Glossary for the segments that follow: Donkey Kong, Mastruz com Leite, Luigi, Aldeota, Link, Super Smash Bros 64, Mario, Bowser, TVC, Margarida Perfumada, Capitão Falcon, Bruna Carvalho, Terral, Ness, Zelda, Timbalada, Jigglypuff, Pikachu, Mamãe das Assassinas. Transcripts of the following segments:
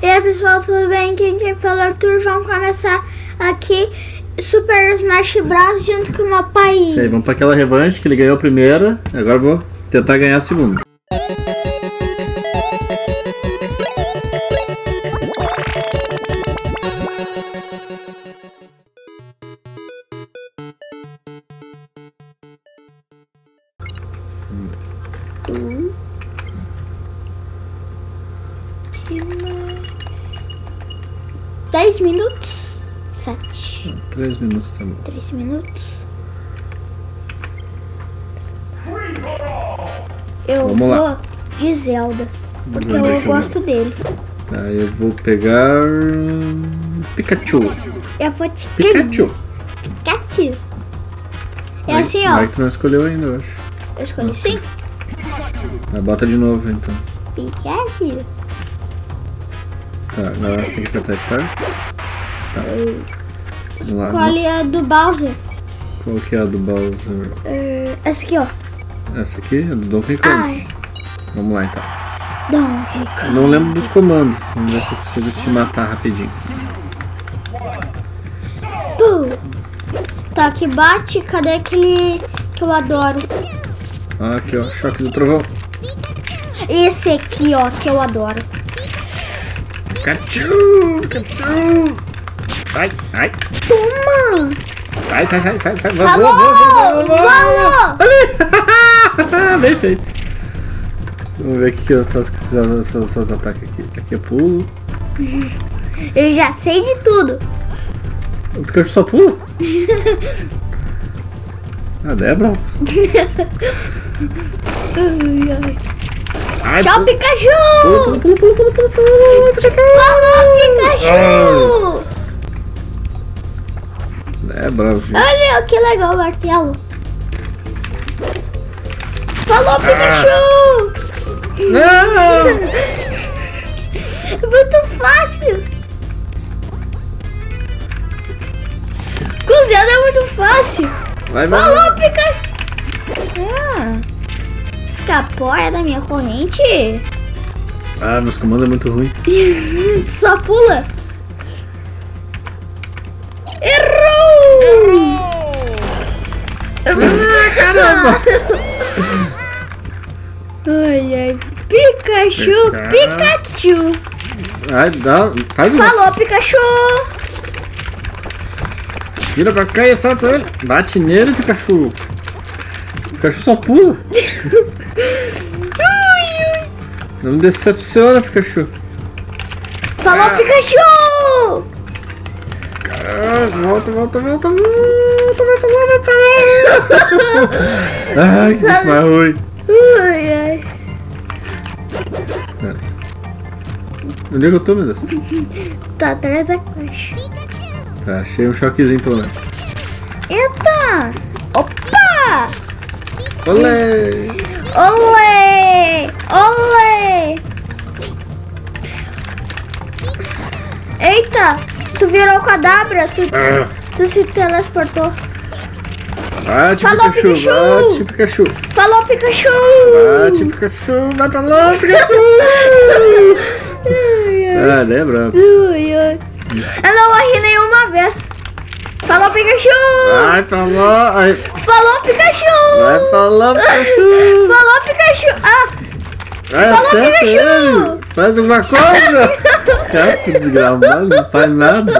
E aí pessoal, tudo bem? Quem quer falar tour? Vamos começar aqui Super Smash Bros junto com o meu pai. Isso aí, vamos para aquela revanche que ele ganhou a primeira. Agora vou tentar ganhar a segunda. Minutos, tá bom. 3 minutos. Eu vou de Zelda, porque eu gosto dele. Tá, eu vou pegar Pikachu. Eu vou te Pikachu. Pikachu. É assim, ó. Mas tu não escolheu ainda, eu acho. Eu escolhi sim. Ah, bota de novo então. Pikachu. Tá, agora tem que apertar start. Tá. Qual é a do Bowser? Qual que é a do Bowser? Essa aqui, ó. Essa aqui é do Donkey Kong. Ai. Vamos lá, então. Donkey Kong. Não lembro dos comandos. Vamos ver se eu consigo te matar rapidinho. Tá, que bate. Cadê aquele que eu adoro? Ah, aqui, ó. Choque do trovão. Esse aqui, ó, que eu adoro. Pikachu! Pikachu! Ai, ai. Toma! Sai, sai, sai, sai, sai. Vamos, vamos, vamos! Bem feito. Vamos ver o que eu faço com esses ataques aqui. Aqui eu pulo. Eu já sei de tudo. Porque eu só pulo? Ah, Débora. Ai, tchau, Pikachu! Pula, pula, pula, pula, pula, pula, Pikachu! Vamos, Pikachu! É bravo. Gente. Olha que legal o martelo. Falou, Pikachu! Não! Muito fácil. Com Zelda é muito fácil. Vai, falou, vai. Pikachu! Escapou da minha corrente. Ah, meus comandos é muito ruim. Só pula. Caramba! Ai, ai, Pikachu, Pikachu! Ai, dá, faz um. Falou, Pikachu! Vira pra cá e salta ele! Bate nele, Pikachu! Pikachu só pula! Não me decepciona, Pikachu! Falou, Pikachu! Volta, volta, volta, volta, volta, volta, volta. Ai, que barulho. Ai, ai. Onde é que eu tô, meu Deus? Tá atrás da caixa. Tá, achei um choquezinho pelo menos. Eita! Opa! Olê! Olê! Olê! Eita! Tu virou o cadabra, tu se teleportou. Bate, falou, Pikachu! Bate, Pikachu! Falou, Pikachu! Bate, Pikachu! Mata lá, Pikachu! Ah, lembra? Eu não morri nenhuma vez. Falou, Pikachu! Vai, falou! Falou, Pikachu! Vai, falou, Pikachu! Falou, Pikachu! Ah! Vai, falou, certo, Pikachu! Ele. Faz alguma coisa! Chato, desgramado, não faz nada.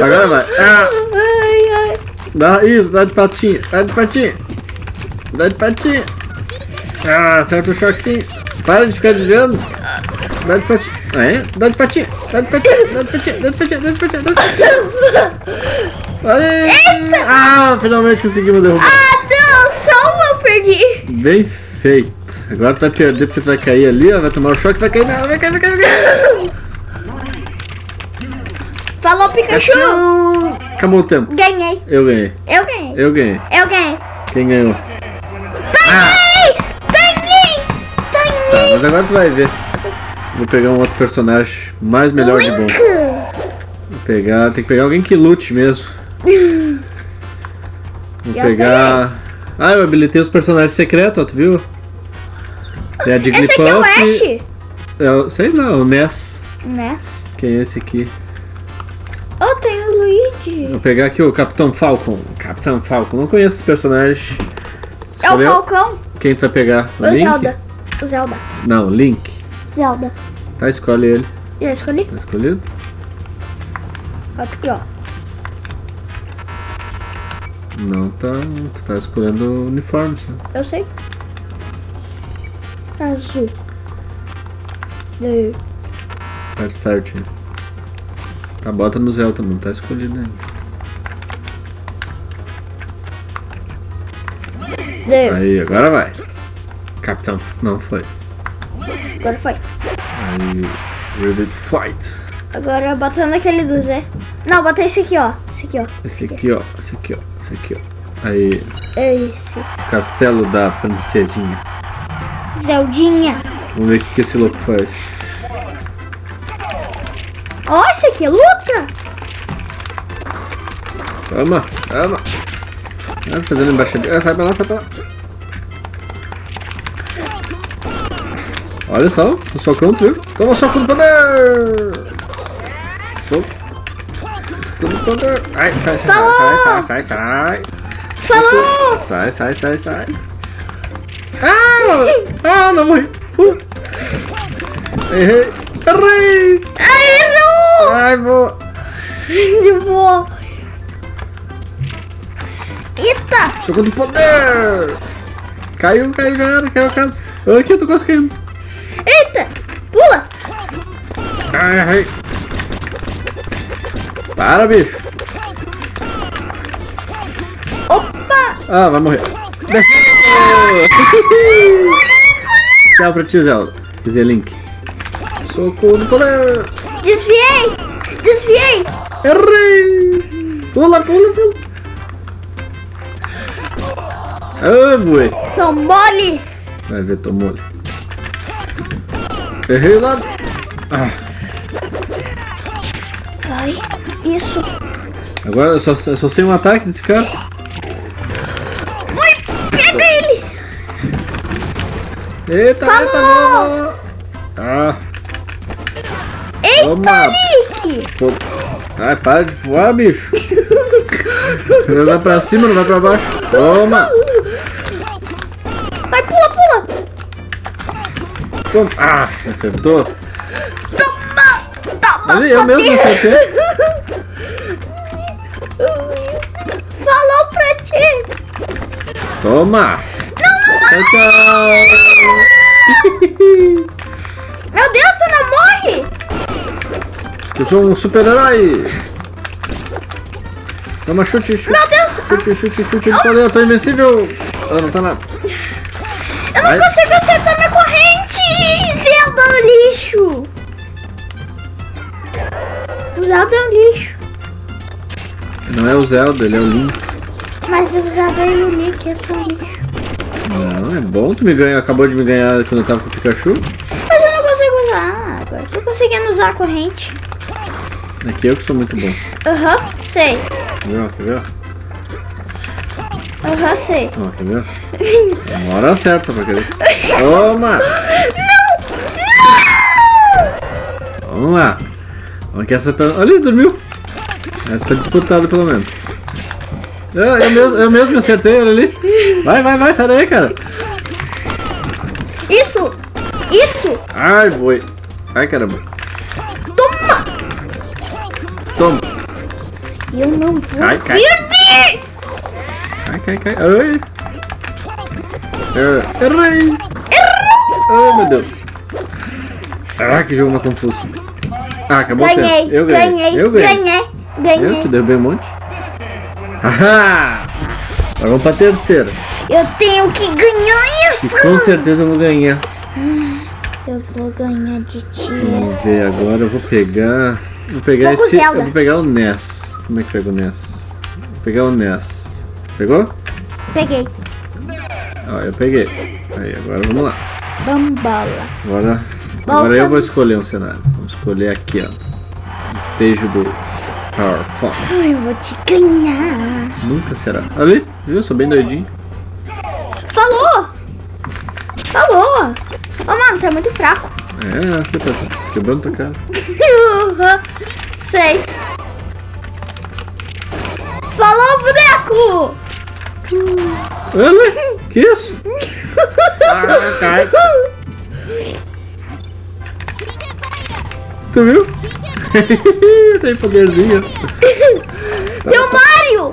Agora vai. Ah. Ai, ai. Dá isso, dá de patinha, dá de patinha. Dá de patinha. Ah, acerta o choquinho. Para de ficar desviando. Dá de patinha. É, dá de patinha, dá de patinha, dá de patinha, dá de patinha, dá de patinha, dá de patinha. Aê. Ah, finalmente conseguimos derrubar. Ah, não, só eu perdi. Bem feito. Agora tu vai perder porque tu vai cair ali, ó, vai tomar o choque, vai cair na água, vai cair, vai cair, vai cair. Falou, Pikachu! Acabou o tempo. Ganhei. Eu ganhei. Eu ganhei. Eu ganhei. Eu ganhei. Quem ganhou? Ganhei! Ganhei! Ganhei! Tá, mas agora tu vai ver. Vou pegar um outro personagem mais melhor de bom. Vou pegar, tem que pegar alguém que lute mesmo. Vou pegar... Ah, eu habilitei os personagens secretos, ó, tu viu? Tem a Jigglypuff. Esse aqui é o Ash? Sei lá, o Ness. Ness. Que é esse aqui. Oh, tem o Luigi. Vou pegar aqui o Capitão Falcon. Capitão Falcon, não conheço esse personagem. Escolheu? É o Falcão. Quem tu vai pegar? O Link? Zelda. O Zelda. Não, Link. Zelda. Tá, escolhe ele. Eu escolhi. Tá escolhido? Bota aqui, ó. Não, tá. Tu tá escolhendo uniforme, sabe? Eu sei. Azul. Tá start. Tá, bota no Zelda, não tá escolhido ainda. Aí, agora vai. Capitão. Não foi. Agora foi. Aí. Ready to fight. Agora bota naquele do Z. Não, bota esse aqui, ó. Esse aqui, ó. Esse aqui, ó. Esse aqui, ó. Esse aqui, ó. Aí. É esse. Castelo da princesinha. Zeldinha. Vamos ver o que esse louco faz. Ó, oh, esse aqui é luta. Toma, toma. Ah, fazendo embaixadinha. Ah, sai pra lá, sai pra lá. Olha só, o socão, tu viu? Toma o soco do poder! Soco do poder! Ai, sai, sai, sai, sai, sai, sai! Falou! Sai, sai, sai, sai! Ah! Ah, não morri! Errei! Errei! Ai, errou! Ai, vou! De boa! Eita! Soco do poder! Caiu, caiu, galera, caiu a casa! Aqui eu tô conseguindo! Eita! Pula! Ai, ai. Para, bicho! Opa! Ah, vai morrer! Tchau pra ti, Zelda. Dizer Link. Socorro do poder! Desviei! Desviei! Errei! Pula, pula, pula! Ah, boi! Tô mole! Vai ver, tô mole. Errei o lado. Ah. Vai, isso. Agora eu só sei um ataque desse cara. Ui, pega ele. Eita, falou. Eita, não. Ah. Eita, Nick. Ai, para de voar, bicho. Vai pra cima, não vai pra baixo. Toma. Vai, pula, pula. Ah, acertou. Toma! Toma! Eu mesmo acertei. Falou pra ti. Toma! Não, não, não! Meu Deus, você não morre! Eu sou um super-herói! Toma, chute, chute! Meu Deus! Chute, chute, chute! Oh. Eu tô invencível! Ah, não tá nada. Eu não consigo acertar minha corrente! Zelda é um lixo! O Zelda é um lixo. Não é o Zelda, ele é o Link. Mas o Zelda é o Link, eu sou um lixo. Não, é bom, tu me ganhou, acabou de me ganhar quando eu tava com o Pikachu. Mas eu não consigo usar, agora tô conseguindo usar a corrente. Aqui eu que sou muito bom. Aham, uhum, sei. Quer ver? Aham, uhum, sei. Ó, quer ver? Uma hora certa pra querer. Toma! Não! Não! Vamos lá. Vamos que essa tá... Olha, ele dormiu. Essa tá disputada pelo menos. Eu mesmo me acertei, olha ali. Vai, vai, vai, sai daí, cara. Isso! Isso! Ai, boi. Ai, caramba. Toma! Toma. Eu não vou. Cai, cai. Cai, cai, cai. Ai. Errei! Oh, meu Deus! Ah, que jogo mais confuso! Ah, acabou o tempo! Eu ganhei! Eu ganhei! Eu te derrubei um monte! Haha! Agora vamos pra terceira! Eu tenho que ganhar isso! E com certeza eu vou ganhar! Eu vou ganhar de ti! Vamos ver agora, eu vou pegar... Vou pegar esse... Eu vou pegar o Ness! Como é que pega o Ness? Vou pegar o Ness! Pegou? Peguei! Ó, eu peguei. Aí, agora vamos lá. Bambala. Agora eu vou escolher um cenário. Vamos escolher aqui, ó. O estejo do Star Fox. Eu vou te ganhar. Nunca será. Ali, viu? Sou bem doidinho. Falou! Falou! Ô, mano, tá muito fraco. É, você tá quebrando tua cara. Sei. Falou, boneco! Ela? Que isso? Ah, cai. Tu viu? Tem poderzinho. Tem o Mario!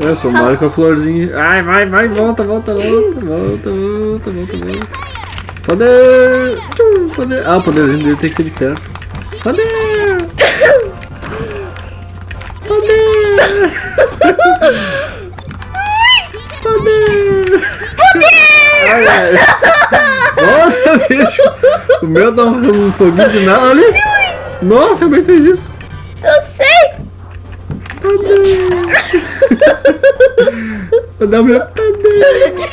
Eu sou o Mario com a florzinha. Ai, vai, vai, volta, volta, volta, volta, volta, volta, volta. Poder! Poder! Ah, o poderzinho dele tem que ser de perto. Poder! Poder! Poder! Ai, ai. Nossa, bicho! O meu dá um foguinho de nada ali! Nossa, eu bem fiz isso! Eu sei! Poder! Eu dou meu poder!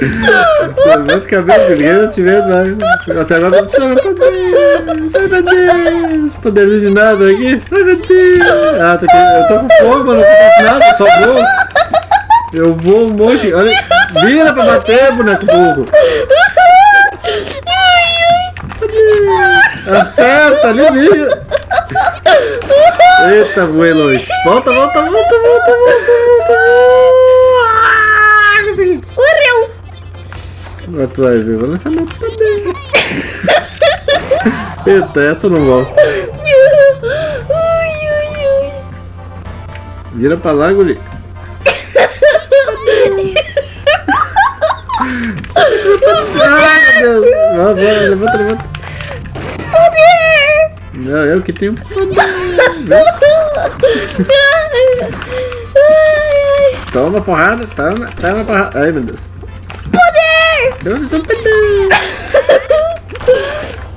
Levanta o cabelo, ninguém não te vê mais. Até agora não precisa, meu Deus, poderzinho de nada aqui. Ai, meu Deus. Ah, tô com fogo, mano, não faço nada, só vou. Eu vou um monte, olha, vira pra bater, boneco burro. Acerta, ali, vira. Eita, voei longe. Volta, volta, volta, volta, volta, volta. Correu. Agora tu vai ver, vou lançar meu poder. Eita, essa eu não gosto. Vira pra lá, guri. Ai, meu Deus. Vai, vai, levanta, levanta. Poder! Não, eu que tenho poder. Toma porrada, toma, toma porrada. Ai, meu Deus.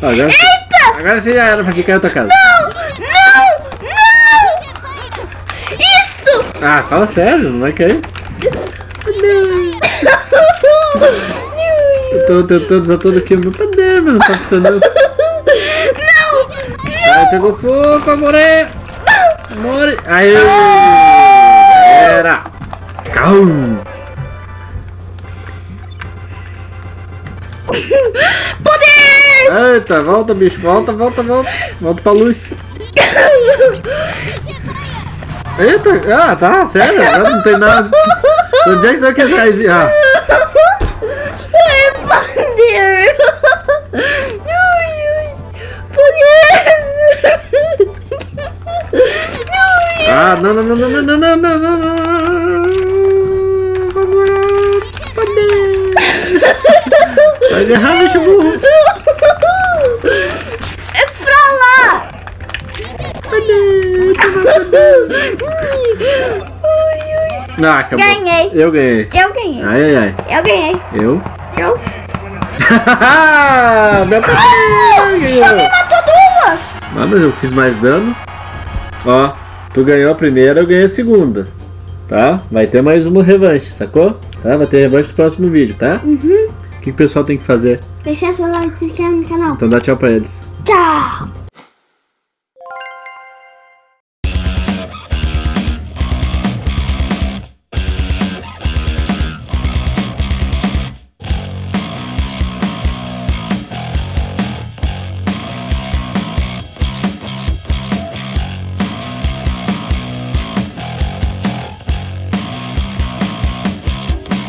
Agora, eita! Agora você já era pra que caiu a tua casa. Não! Não! Não! Isso! Ah, fala sério, não vai cair? Não! Eu tô tentando usar todo aqui o meu poder, mas não tá funcionando. Não! Não! Aí pegou fogo, amore! Amore! Aê! Era! Calma! Poder! Eita, volta, bicho, volta, volta, volta. Volta pra luz. Eita, ah, tá, sério, agora não tem nada. Onde é que você quer sair? Ah. É poder! Poder! Ah, não, não, não, não, não, não, não, não. Poder! Vai errar, bicho burro! É pra lá! Não, acabou. Ganhei! Eu ganhei! Eu ganhei! Ai, ai, ai! Eu ganhei! Eu? Meu poder! Só me matou duas! Ah, mas eu fiz mais dano. Ó, tu ganhou a primeira, eu ganhei a segunda. Tá? Vai ter mais uma revanche, sacou? Tá? Vai ter revanche no próximo vídeo, tá? Uhum. O que o pessoal tem que fazer? Deixar seu like e se inscrever no canal. Então dá tchau pra eles. Tchau!